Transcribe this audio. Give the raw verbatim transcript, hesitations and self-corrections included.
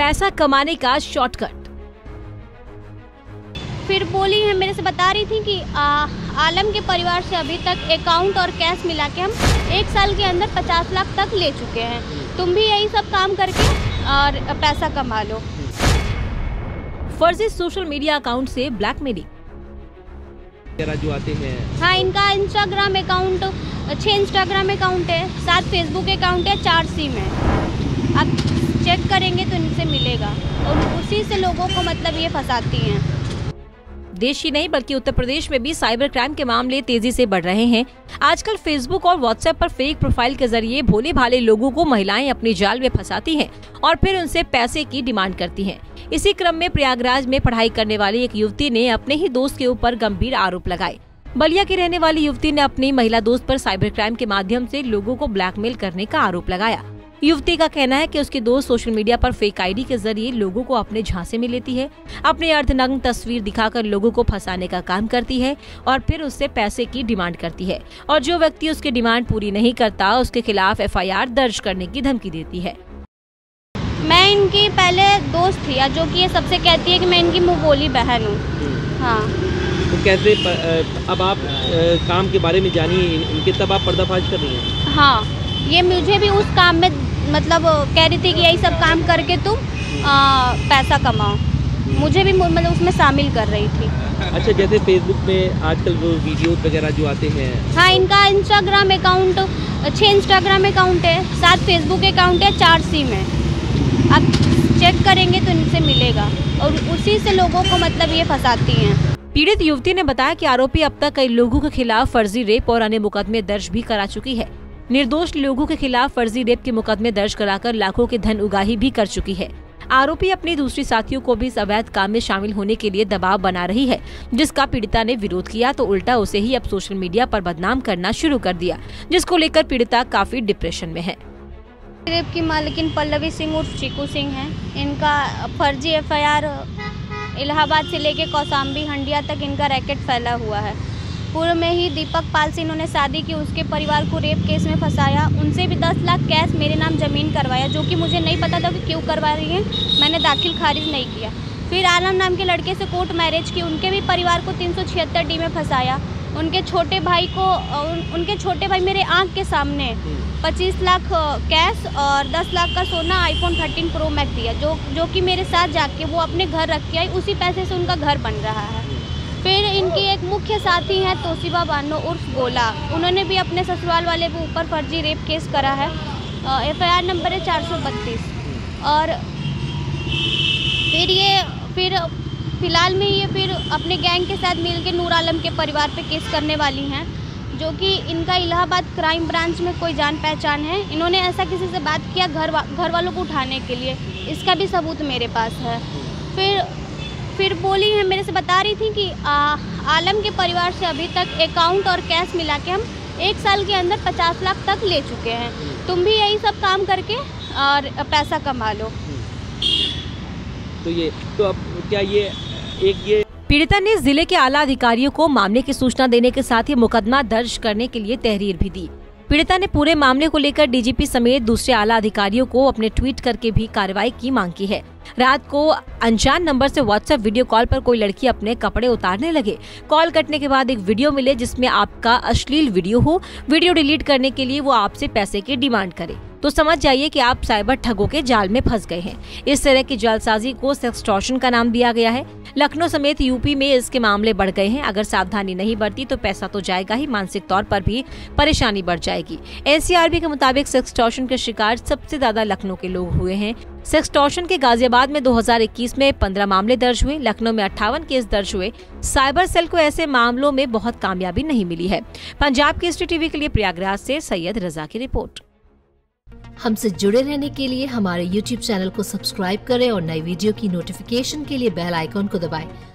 पैसा कमाने का शॉर्टकट। फिर बोली है, मेरे से बता रही थी कि आ, आलम के परिवार से अभी तक अकाउंट और कैश मिला के हम एक साल के अंदर पचास लाख तक ले चुके हैं, तुम भी यही सब काम करके और पैसा कमा लो। फर्जी सोशल मीडिया अकाउंट से ब्लैकमेलिंग जो आते हैं। हाँ, इनका इंस्टाग्राम अकाउंट, छह इंस्टाग्राम अकाउंट है, सात फेसबुक अकाउंट है, चार सिम है। अब चेक करेंगे तो इनसे मिलेगा और उसी से लोगों को मतलब ये फंसाती हैं। देश ही नहीं बल्कि उत्तर प्रदेश में भी साइबर क्राइम के मामले तेजी से बढ़ रहे हैं। आजकल फेसबुक और व्हाट्सएप पर फेक प्रोफाइल के जरिए भोले भाले लोगों को महिलाएं अपने जाल में फंसाती हैं और फिर उनसे पैसे की डिमांड करती हैं। इसी क्रम में प्रयागराज में पढ़ाई करने वाली एक युवती ने अपने ही दोस्त के ऊपर गंभीर आरोप लगाए। बलिया की रहने वाली युवती ने अपनी महिला दोस्त पर साइबर क्राइम के माध्यम से लोगों को ब्लैकमेल करने का आरोप लगाया। युवती का कहना है कि उसकी दोस्त सोशल मीडिया पर फेक आईडी के जरिए लोगों को अपने झांसे में लेती है, अपने अर्धनग्न तस्वीर दिखाकर लोगों को फंसाने का काम करती है और फिर उससे पैसे की डिमांड करती है और जो व्यक्ति उसकी डिमांड पूरी नहीं करता उसके खिलाफ एफ आई आर दर्ज करने की धमकी देती है। मैं इनकी पहले दोस्त थी जो कि ये सबसे कहती है कि मैं इनकी मुँह बोली बहन हूँ। हाँ, तो कहते अब आप काम के बारे में जानिए इनके, तब आप पर्दाफाश कर रही हैं। हाँ, ये मुझे भी उस काम में मतलब कह रही थी कि यही सब काम करके तुम आ, पैसा कमाओ, मुझे भी मतलब उसमें शामिल कर रही थी। अच्छा, जैसे फेसबुक में आजकल वो वीडियो वगैरह जो आते हैं। हाँ, इनका इंस्टाग्राम अकाउंट, छह इंस्टाग्राम अकाउंट है, सात फेसबुक अकाउंट है, चार सिम है। अब चेक करेंगे तो इनसे मिलेगा और उसी से लोगों को मतलब ये फंसाती हैं। पीड़ित युवती ने बताया कि आरोपी अब तक कई लोगों के खिलाफ फर्जी रेप और अन्य मुकदमे दर्ज भी करा चुकी है। निर्दोष लोगों के खिलाफ फर्जी रेप के मुकदमे दर्ज कराकर लाखों के धन उगाही भी कर चुकी है। आरोपी अपने दूसरी साथियों को भी इस अवैध काम में शामिल होने के लिए दबाव बना रही है, जिसका पीड़िता ने विरोध किया तो उल्टा उसे ही अब सोशल मीडिया पर बदनाम करना शुरू कर दिया, जिसको लेकर पीड़िता काफी डिप्रेशन में है। रेप की मालकिन पल्लवी सिंह उर्फ चीकू सिंह है। इनका फर्जी एफ आई आर इलाहाबाद से लेके कौशाम्बी हंडिया तक इनका रैकेट फैला हुआ है। पूर्व में ही दीपक पाल से इन्होंने शादी की, उसके परिवार को रेप केस में फंसाया, उनसे भी दस लाख कैश मेरे नाम ज़मीन करवाया, जो कि मुझे नहीं पता था कि क्यों करवा रही हैं, मैंने दाखिल खारिज नहीं किया। फिर आलम नाम के लड़के से कोर्ट मैरिज की, उनके भी परिवार को तीन सौ छिहत्तर डी में फंसाया। उनके छोटे भाई को उन, उनके छोटे भाई मेरे आँख के सामने पच्चीस लाख कैश और दस लाख का सोना आईफोन थर्टीन प्रो मैक्स दिया, जो जो कि मेरे साथ जाके वो अपने घर रख के आई, उसी पैसे से उनका घर बन रहा है। फिर इनकी एक मुख्य साथी हैं तोसीबा बानो उर्फ गोला, उन्होंने भी अपने ससुराल वाले के ऊपर फर्जी रेप केस करा है, एफ आई आर नंबर है चार सौ बत्तीस। और फिर ये फिर फ़िलहाल में ये फिर अपने गैंग के साथ मिलके नूर आलम के परिवार पे केस करने वाली हैं, जो कि इनका इलाहाबाद क्राइम ब्रांच में कोई जान पहचान है। इन्होंने ऐसा किसी से बात किया घर वा, घर वालों को उठाने के लिए, इसका भी सबूत मेरे पास है। फिर फिर बोली है, मेरे से बता रही थी कि आ, आलम के परिवार से अभी तक अकाउंट और कैश मिला के हम एक साल के अंदर पचास लाख तक ले चुके हैं, तुम भी यही सब काम करके और पैसा कमा लो। तो ये तो अब क्या ये एक ये पीड़िता ने जिले के आला अधिकारियों को मामले की सूचना देने के साथ ही मुकदमा दर्ज करने के लिए तहरीर भी दी। पीड़िता ने पूरे मामले को लेकर डी जी पी समेत दूसरे आला अधिकारियों को अपने ट्वीट करके भी कार्रवाई की मांग की है। रात को अनजान नंबर से व्हाट्सएप वीडियो कॉल पर कोई लड़की अपने कपड़े उतारने लगे। कॉल कटने के बाद एक वीडियो मिले जिसमें आपका अश्लील वीडियो हो, वीडियो डिलीट करने के लिए वो आपसे पैसे की डिमांड करे तो समझ जाइए कि आप साइबर ठगों के जाल में फंस गए हैं। इस तरह की जालसाजी को सेक्सटॉर्शन का नाम दिया गया है। लखनऊ समेत यूपी में इसके मामले बढ़ गए हैं। अगर सावधानी नहीं बरती तो पैसा तो जाएगा ही, मानसिक तौर पर भी परेशानी बढ़ जाएगी। एन सी आर बी के मुताबिक सेक्सटॉर्शन के शिकार सबसे ज्यादा लखनऊ के लोग हुए हैं। सेक्सटॉर्शन के गाजियाबाद में दो हज़ार इक्कीस में पंद्रह मामले दर्ज हुए, लखनऊ में अट्ठावन केस दर्ज हुए। साइबर सेल को ऐसे मामलों में बहुत कामयाबी नहीं मिली है। पंजाब के एस टी वी के लिए प्रयागराज से सैयद रजा की रिपोर्ट। हमसे जुड़े रहने के लिए हमारे यूट्यूब चैनल को सब्सक्राइब करें और नई वीडियो की नोटिफिकेशन के लिए बेल आइकॉन को दबाएं।